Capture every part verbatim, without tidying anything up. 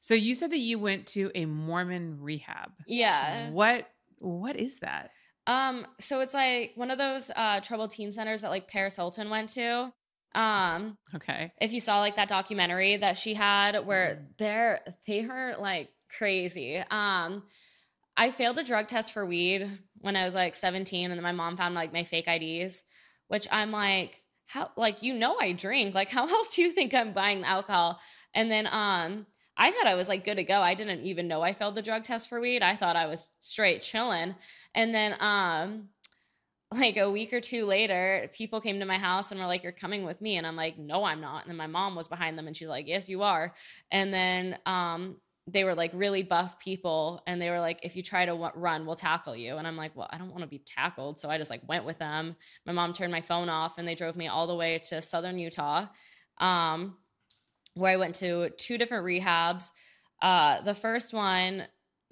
So you said that you went to a Mormon rehab. Yeah. What, what is that? Um, so it's like one of those, uh, troubled teen centers that like Paris Hilton went to. Um, okay. If you saw like that documentary that she had where they're, they are like crazy. Um, I failed a drug test for weed when I was like seventeen, and then my mom found like my fake I Ds, which I'm like, how, like, you know, I drink, like, how else do you think I'm buying alcohol? And then, um, I thought I was like good to go. I didn't even know I failed the drug test for weed. I thought I was straight chilling. And then, um, like a week or two later, people came to my house and were like, you're coming with me. And I'm like, no, I'm not. And then my mom was behind them and she's like, yes, you are. And then, um, they were like really buff people. And they were like, if you try to w- run, we'll tackle you. And I'm like, well, I don't want to be tackled. So I just like went with them. My mom turned my phone off and they drove me all the way to Southern Utah, um, where I went to two different rehabs. Uh, the first one,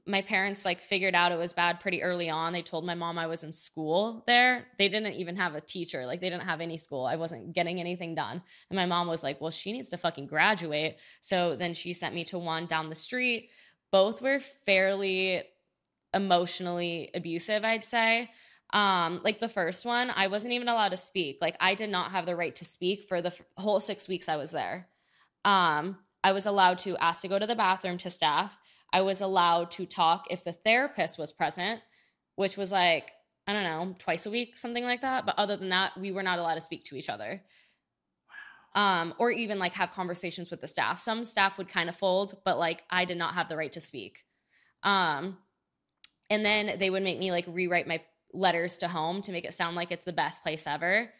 my parents like figured out it was bad pretty early on. They told my mom I was in school there. They didn't even have a teacher. Like they didn't have any school. I wasn't getting anything done. And my mom was like, well, she needs to fucking graduate. So then she sent me to one down the street. Both were fairly emotionally abusive, I'd say. Um, like the first one, I wasn't even allowed to speak. Like I did not have the right to speak for the f- whole six weeks I was there. Um, I was allowed to ask to go to the bathroom to staff. I was allowed to talk if the therapist was present, which was like, I don't know, twice a week, something like that. But other than that, we were not allowed to speak to each other. Wow. Um, or even like have conversations with the staff. Some staff would kind of fold, but like I did not have the right to speak. Um, and then they would make me like rewrite my letters to home to make it sound like it's the best place ever.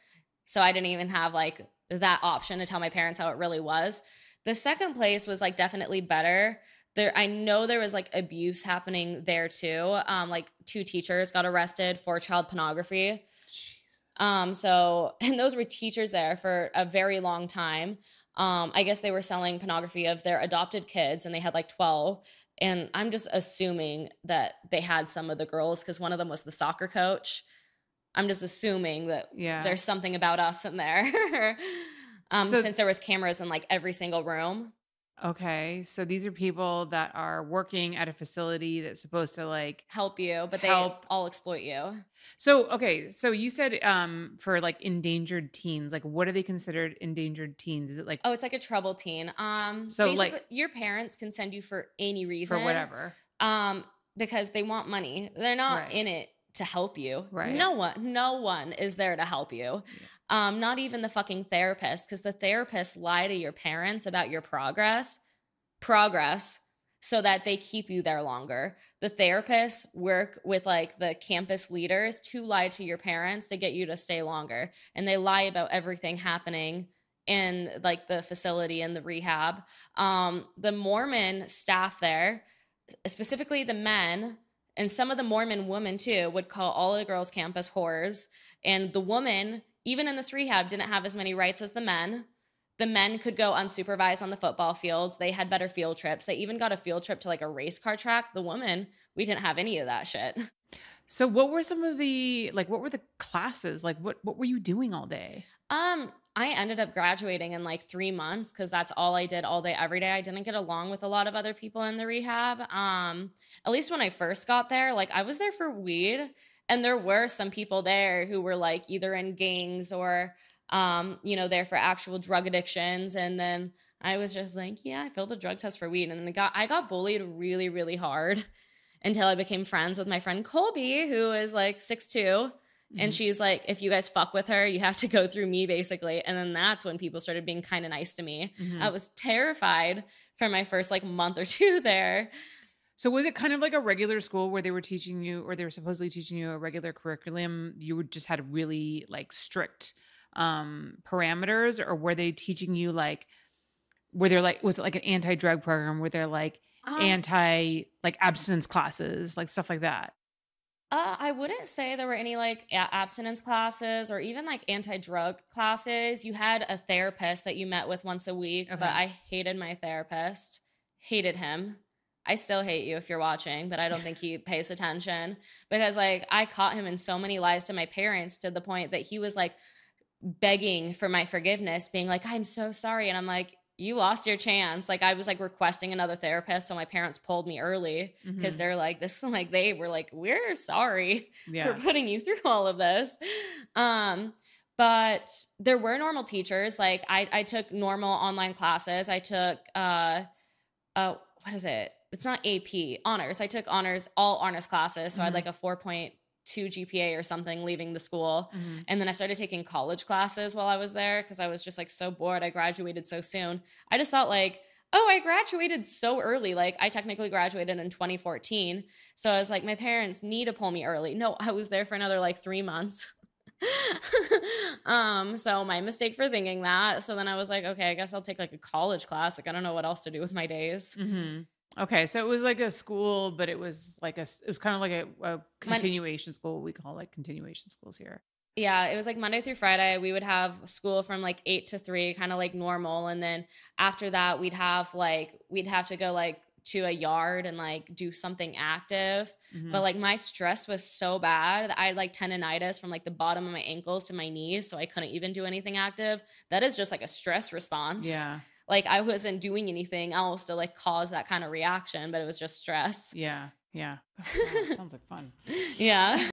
So I didn't even have like that option to tell my parents how it really was. The second place was like definitely better. There, I know there was like abuse happening there too. Um, like two teachers got arrested for child pornography. Jesus. Um, so, and those were teachers there for a very long time. Um, I guess they were selling pornography of their adopted kids, and they had like twelve. And I'm just assuming that they had some of the girls because one of them was the soccer coach. I'm just assuming that yeah. there's something about us in there. um, so- since there was cameras in like every single room. Okay. So these are people that are working at a facility that's supposed to like help you, but help. They all exploit you. So, okay. So you said, um, for like endangered teens, like what are they considered endangered teens? Is it like, oh, it's like a troubled teen. Um, so like your parents can send you for any reason, for whatever, um, because they want money. They're not right. in it to help you. Right. No one, no one is there to help you. Um, not even the fucking therapist, because the therapists lie to your parents about your progress, progress, so that they keep you there longer. The therapists work with like the campus leaders to lie to your parents to get you to stay longer. And they lie about everything happening in like the facility and the rehab. Um, the Mormon staff there, specifically the men, and some of the Mormon women too, would call all the girls' campus whores. And the woman, even in this rehab, didn't have as many rights as the men. The men could go unsupervised on the football fields. They had better field trips. They even got a field trip to like a race car track. The women, we didn't have any of that shit. So what were some of the, like, what were the classes? Like, what, what were you doing all day? Um, I ended up graduating in like three months because that's all I did all day, every day. I didn't get along with a lot of other people in the rehab. Um, at least when I first got there, like I was there for weed, and there were some people there who were like either in gangs or, um, you know, there for actual drug addictions. And then I was just like, yeah, I failed a drug test for weed. And then I got, I got bullied really, really hard until I became friends with my friend Colby, who is like six two. And she's like, if you guys fuck with her, you have to go through me, basically. And then that's when people started being kind of nice to me. Mm-hmm. I was terrified for my first like month or two there. So was it kind of like a regular school where they were teaching you, or they were supposedly teaching you a regular curriculum? You would just had really like strict um, parameters, or were they teaching you like, were there like, was it like an anti-drug program where they're like um, anti like abstinence classes, like stuff like that? Uh, I wouldn't say there were any like abstinence classes or even like anti-drug classes. You had a therapist that you met with once a week, okay. But I hated my therapist, hated him. I still hate you if you're watching, but I don't think he pays attention because like I caught him in so many lies to my parents to the point that he was like begging for my forgiveness, being like, I'm so sorry. And I'm like, you lost your chance. Like I was like requesting another therapist. So my parents pulled me early because mm-hmm. they're like, this is like, they were like, we're sorry yeah. for putting you through all of this. Um, but there were normal teachers. Like I, I took normal online classes. I took, uh, uh, what is it? It's not A P, honors. I took honors, all honors classes. So mm-hmm. I had like a four point two G P A or something leaving the school. Mm-hmm. And then I started taking college classes while I was there because I was just like so bored. I graduated so soon. I just thought like, oh, I graduated so early. Like I technically graduated in twenty fourteen. So I was like, my parents need to pull me early. No, I was there for another like three months. um, so my mistake for thinking that. So then I was like, okay, I guess I'll take like a college class. Like I don't know what else to do with my days. Mm-hmm. Okay, so it was like a school, but it was like a, it was kind of like a, a continuation school. We call like continuation schools here. Yeah, it was like Monday through Friday. We would have school from like eight to three, kind of like normal. And then after that, we'd have like, we'd have to go like to a yard and like do something active. Mm-hmm. But like my stress was so bad that I had like tendonitis from like the bottom of my ankles to my knees. So I couldn't even do anything active. That is just like a stress response. Yeah. Like I wasn't doing anything else to like cause that kind of reaction, but it was just stress. Yeah. Yeah. Oh, sounds like fun. Yeah.